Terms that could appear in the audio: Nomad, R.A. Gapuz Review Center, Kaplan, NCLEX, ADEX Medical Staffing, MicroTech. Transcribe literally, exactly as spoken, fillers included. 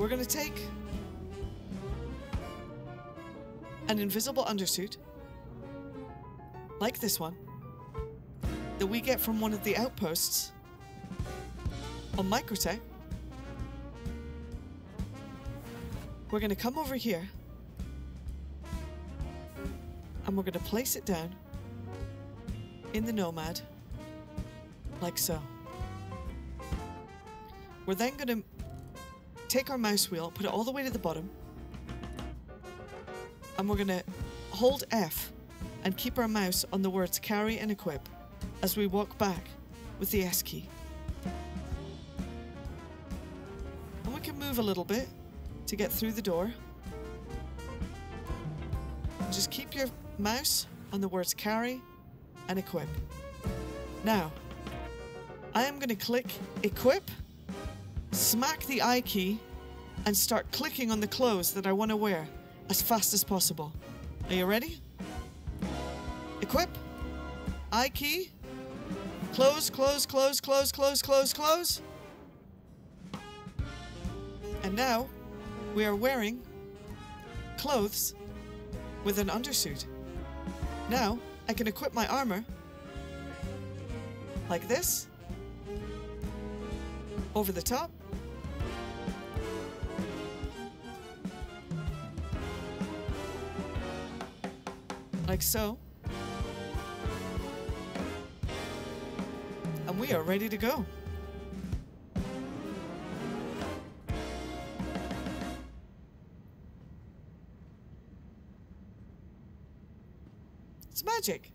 We're going to take an invisible undersuit, like this one, that we get from one of the outposts on MicroTech. We're going to come over here, and we're going to place it down in the Nomad, like so. We're then going to take our mouse wheel, put it all the way to the bottom, and we're going to hold F and keep our mouse on the words carry and equip as we walk back with the S key. And we can move a little bit to get through the door. Just keep your mouse on the words carry and equip. Now, I am going to click equip, smack the I key, and start clicking on the clothes that I want to wear as fast as possible. Are you ready? Equip. I key. Close, close, close, close, close, close, close. And now we are wearing clothes with an undersuit. Now I can equip my armor like this, over the top, like so. And we are ready to go. It's magic.